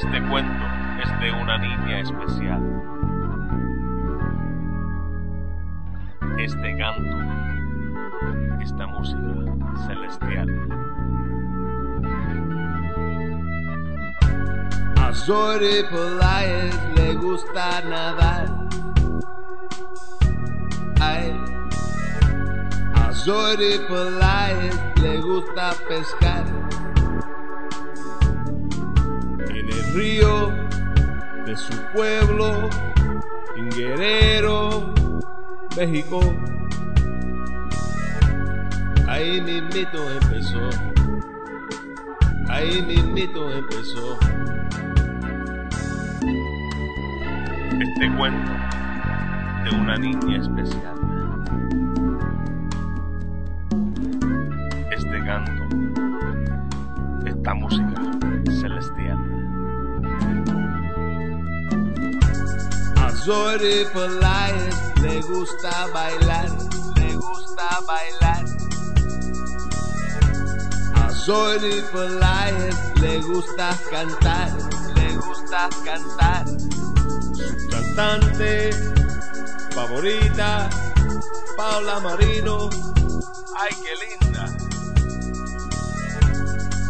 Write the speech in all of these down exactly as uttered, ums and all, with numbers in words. Este cuento es de una niña especial. Este canto, esta música celestial. A Zoe Polai le gusta nadar. Ay. A Zoe Polai le gusta pescar. En el río de su pueblo, en Guerrero, México. Ahí mismito empezó. Ahí mismito empezó. Este cuento de una niña especial. Este canto, esta música celestial. A Zoe Polai le gusta bailar, le gusta bailar. A Zoe Polai le gusta cantar, le gusta cantar. Su cantante favorita, Paula Marino. ¡Ay, qué linda!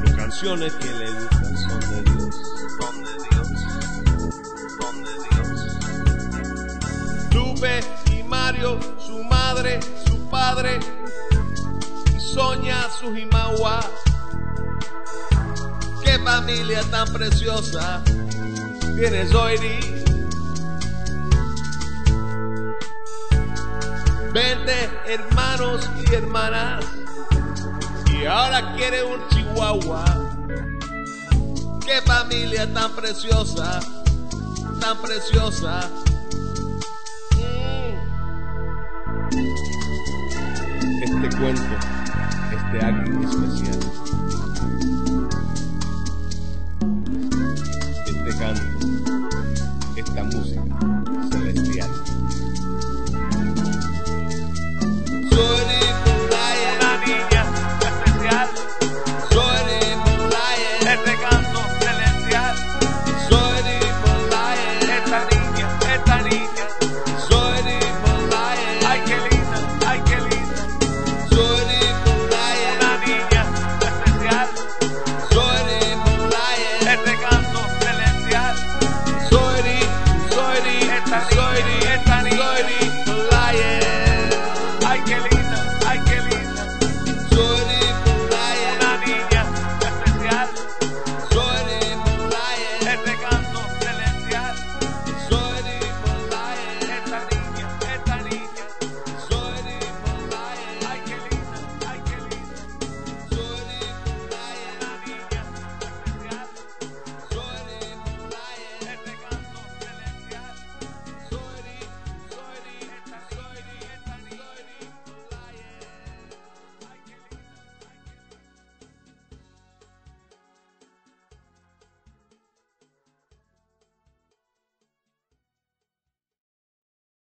Las canciones que le gustan son de Dios, son de Dios, son de Dios. Lupe y Mario, su madre, su padre, Sonia, su Jimawa. ¡Qué familia tan preciosa tiene Zoidy! Vente, hermanos y hermanas, y ahora quiere un chihuahua. Qué familia tan preciosa, tan preciosa. Este cuento es de alguien especial.